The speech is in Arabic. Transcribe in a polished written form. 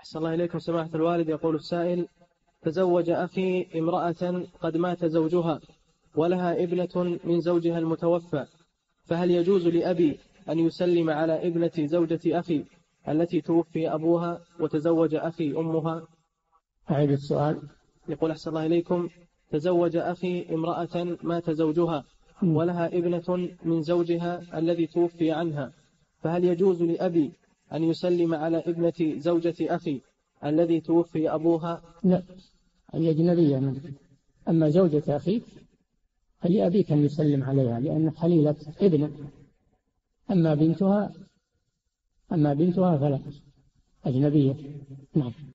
أحسن الله إليكم سماحة الوالد. يقول السائل: تزوج أخي امرأة قد مات زوجها ولها ابنة من زوجها المتوفى، فهل يجوز لأبي أن يسلم على ابنة زوجة أخي التي توفي أبوها وتزوج أخي أمها؟ أعيد السؤال. يقول أحسن الله إليكم: تزوج أخي امرأة مات زوجها ولها ابنة من زوجها الذي توفي عنها، فهل يجوز لأبي أن يسلم على ابنة زوجة أخي الذي توفي أبوها؟ لا، هي أجنبية منه. أما زوجة أخيك فلأبيك أن يسلم عليها لأن حليلة ابنك. أما بنتها فلا، أجنبية. نعم.